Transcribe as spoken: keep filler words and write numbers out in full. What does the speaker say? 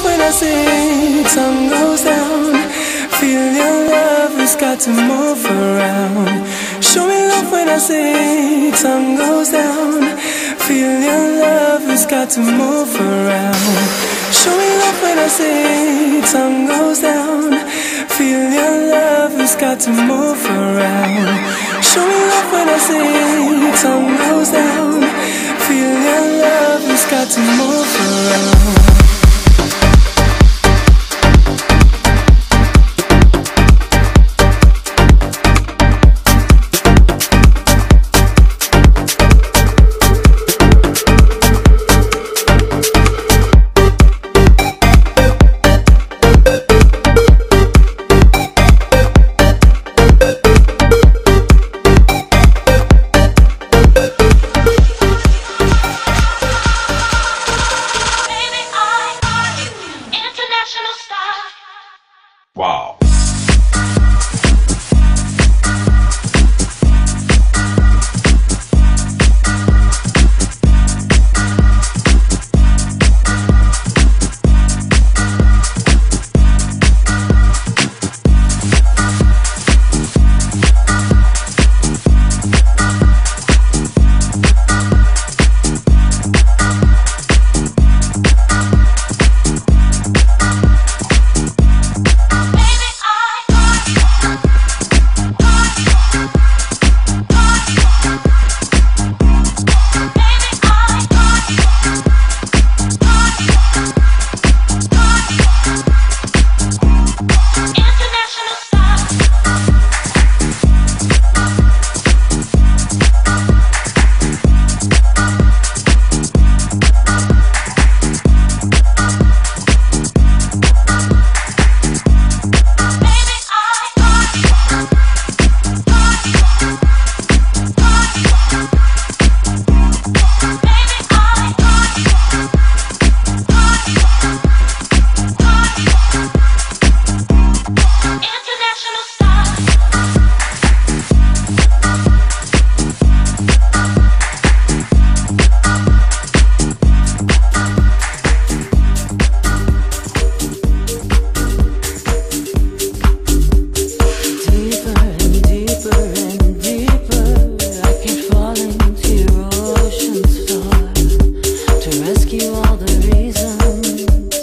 off when I sing, sun goes down. Feel your love, it's got to move around. Show me love when I sing, sun goes down. Feel your love, it's got to move around. Show me love when I sing, sun goes down. Feel your love, it's got to move around. Show me love when I sing, sun goes down. Feel your love, it's got to move around. Wow. Rescue all the reasons